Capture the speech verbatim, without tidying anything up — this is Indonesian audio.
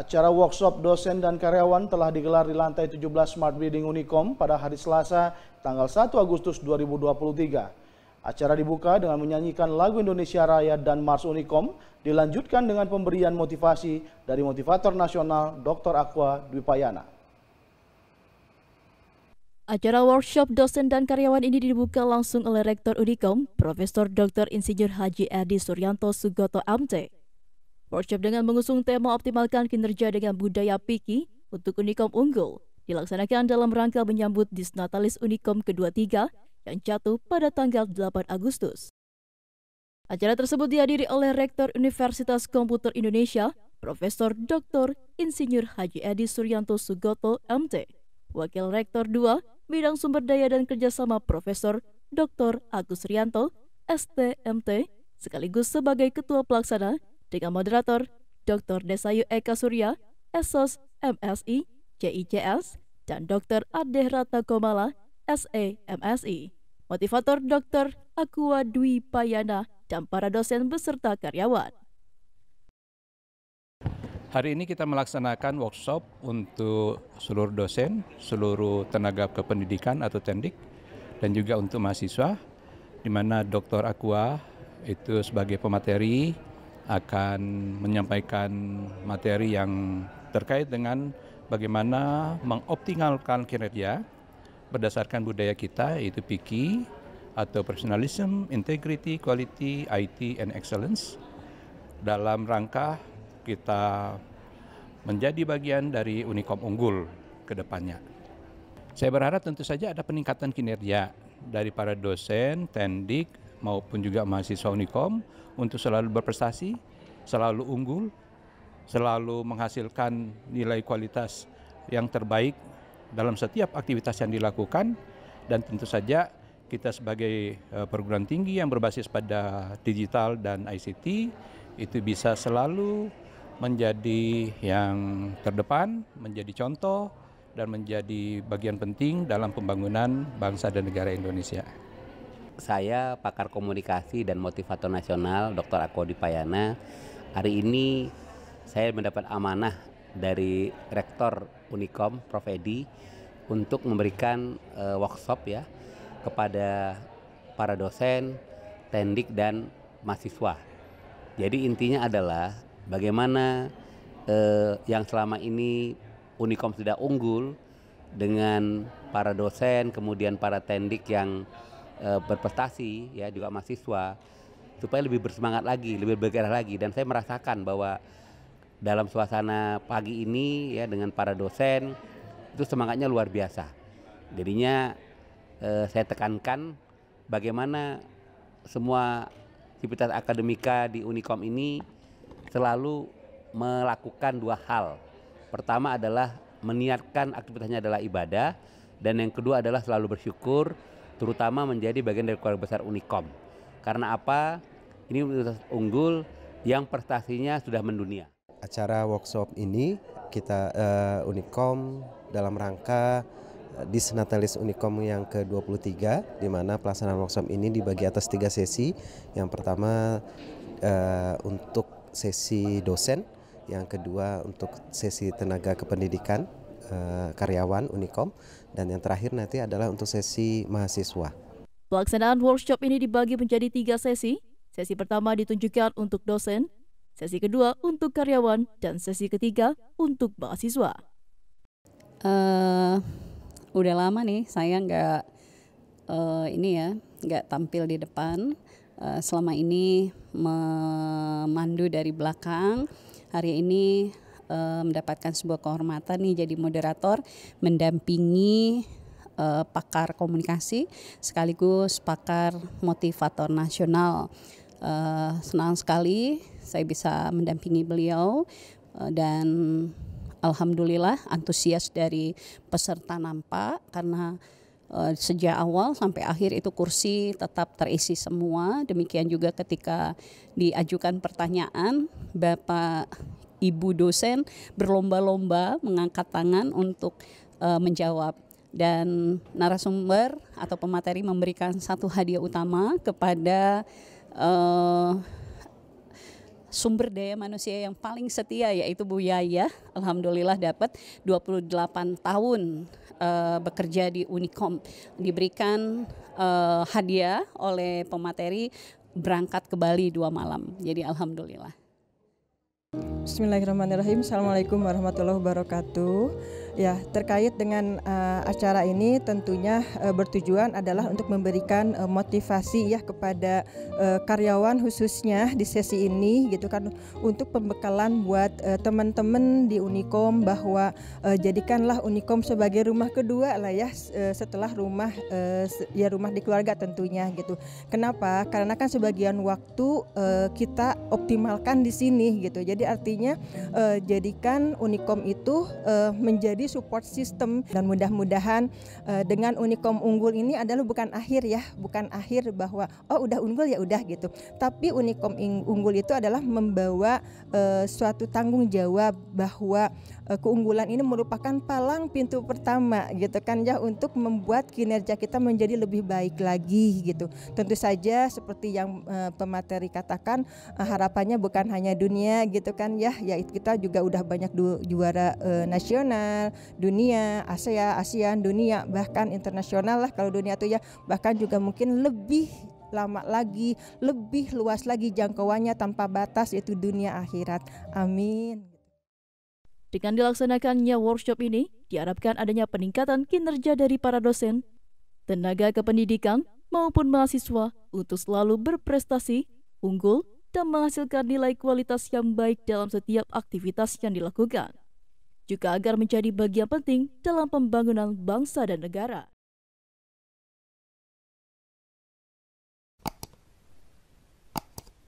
Acara workshop dosen dan karyawan telah digelar di lantai tujuh belas Smart Building Unicom pada hari Selasa, tanggal satu Agustus dua ribu dua puluh tiga. Acara dibuka dengan menyanyikan lagu Indonesia Raya dan Mars Unicom, dilanjutkan dengan pemberian motivasi dari motivator nasional Doktor Aqua Dwipayana. Acara workshop dosen dan karyawan ini dibuka langsung oleh Rektor Unicom, Profesor Doktor Insinyur Haji Eddy Soeryanto Soegoto M T. Workshop dengan mengusung tema optimalkan kinerja dengan budaya PIQIE untuk Unicom unggul dilaksanakan dalam rangka menyambut Disnatalis Unicom kedua puluh tiga yang jatuh pada tanggal delapan Agustus. Acara tersebut dihadiri oleh Rektor Universitas Komputer Indonesia, Profesor Doktor Insinyur Haji Eddy Soeryanto Soegoto M T, Wakil Rektor dua Bidang Sumber Daya dan Kerjasama Profesor Doktor Agus Suryanto, S T M T, sekaligus sebagai Ketua Pelaksana dengan moderator Doktor Desayu Eka Surya, S S M S I, C I C S, dan Doktor Ade Rata Komala, S E M S I, motivator Doktor Aqua Dwipayana, dan para dosen beserta karyawan. Hari ini kita melaksanakan workshop untuk seluruh dosen, seluruh tenaga kependidikan atau tendik, dan juga untuk mahasiswa, di mana Doktor Aqua itu sebagai pemateri akan menyampaikan materi yang terkait dengan bagaimana mengoptimalkan kinerja berdasarkan budaya kita, yaitu PIQIE atau Professionalism, Integrity, Quality, I T, and Excellence, dalam rangka kita menjadi bagian dari Unicom unggul ke depannya. Saya berharap tentu saja ada peningkatan kinerja dari para dosen, tendik, maupun juga mahasiswa Unicom untuk selalu berprestasi, selalu unggul, selalu menghasilkan nilai kualitas yang terbaik dalam setiap aktivitas yang dilakukan, dan tentu saja kita sebagai perguruan tinggi yang berbasis pada digital dan I C T itu bisa selalu menjadi yang terdepan, menjadi contoh, dan menjadi bagian penting dalam pembangunan bangsa dan negara Indonesia. Saya, pakar komunikasi dan motivator nasional, Doktor Aqua Dwipayana. Hari ini saya mendapat amanah dari Rektor Unicom, Profesor Eddy, untuk memberikan uh, workshop ya kepada para dosen, tendik, dan mahasiswa. Jadi intinya adalah bagaimana eh, yang selama ini Unicom sudah unggul dengan para dosen, kemudian para tendik yang eh, berprestasi, ya juga mahasiswa, supaya lebih bersemangat lagi, lebih bergairah lagi. Dan saya merasakan bahwa dalam suasana pagi ini ya dengan para dosen itu semangatnya luar biasa. Jadinya eh, saya tekankan bagaimana semua aktivitas akademika di Unicom ini selalu melakukan dua hal. Pertama adalah meniatkan aktivitasnya adalah ibadah, dan yang kedua adalah selalu bersyukur, terutama menjadi bagian dari keluarga besar Unicom. Karena apa? Ini universitas unggul yang prestasinya sudah mendunia. Acara workshop ini kita uh, Unicom dalam rangka Disnatalis Unicom yang ke dua puluh tiga, di mana pelaksanaan workshop ini dibagi atas tiga sesi. Yang pertama uh, untuk sesi dosen, yang kedua untuk sesi tenaga kependidikan eh, karyawan Unicom, dan yang terakhir nanti adalah untuk sesi mahasiswa. Pelaksanaan workshop ini dibagi menjadi tiga sesi. Sesi pertama ditunjukkan untuk dosen, sesi kedua untuk karyawan, dan sesi ketiga untuk mahasiswa. Uh, udah lama nih saya nggak uh, ini ya nggak tampil di depan. Selama ini memandu dari belakang, hari ini e, mendapatkan sebuah kehormatan nih jadi moderator, mendampingi e, pakar komunikasi sekaligus pakar motivator nasional. E, senang sekali saya bisa mendampingi beliau e, dan alhamdulillah antusias dari peserta nampak, karena sejak awal sampai akhir itu kursi tetap terisi semua. Demikian juga ketika diajukan pertanyaan, Bapak Ibu dosen berlomba-lomba mengangkat tangan untuk uh, menjawab. Dan narasumber atau pemateri memberikan satu hadiah utama kepada uh, sumber daya manusia yang paling setia, yaitu Bu Yaya. Alhamdulillah dapat dua puluh delapan tahun uh, bekerja di Unicom. Diberikan uh, hadiah oleh pemateri berangkat ke Bali dua malam. Jadi alhamdulillah. Bismillahirrahmanirrahim. Assalamualaikum warahmatullahi wabarakatuh. Ya, terkait dengan uh, acara ini tentunya uh, bertujuan adalah untuk memberikan uh, motivasi ya kepada uh, karyawan khususnya di sesi ini gitu kan, untuk pembekalan buat uh, teman-teman di Unicom bahwa uh, jadikanlah Unicom sebagai rumah kedua lah ya, uh, setelah rumah uh, ya rumah di keluarga tentunya gitu. Kenapa? Karena kan sebagian waktu uh, kita optimalkan di sini gitu. Jadi artinya uh, jadikan Unicom itu uh, menjadi di support system, dan mudah-mudahan uh, dengan Unicom unggul ini adalah bukan akhir ya, bukan akhir bahwa oh udah unggul ya udah gitu, tapi Unicom unggul itu adalah membawa uh, suatu tanggung jawab bahwa uh, keunggulan ini merupakan palang pintu pertama gitu kan ya, untuk membuat kinerja kita menjadi lebih baik lagi gitu. Tentu saja seperti yang uh, pemateri katakan, uh, harapannya bukan hanya dunia gitu kan ya, ya kita juga udah banyak juara uh, nasional, dunia, Asia, ASEAN, dunia, bahkan internasional lah kalau dunia itu ya, bahkan juga mungkin lebih lama lagi, lebih luas lagi jangkauannya tanpa batas, yaitu dunia akhirat. Amin. Dengan dilaksanakannya workshop ini, diharapkan adanya peningkatan kinerja dari para dosen, tenaga kependidikan maupun mahasiswa untuk selalu berprestasi, unggul, dan menghasilkan nilai kualitas yang baik dalam setiap aktivitas yang dilakukan, juga agar menjadi bagian penting dalam pembangunan bangsa dan negara.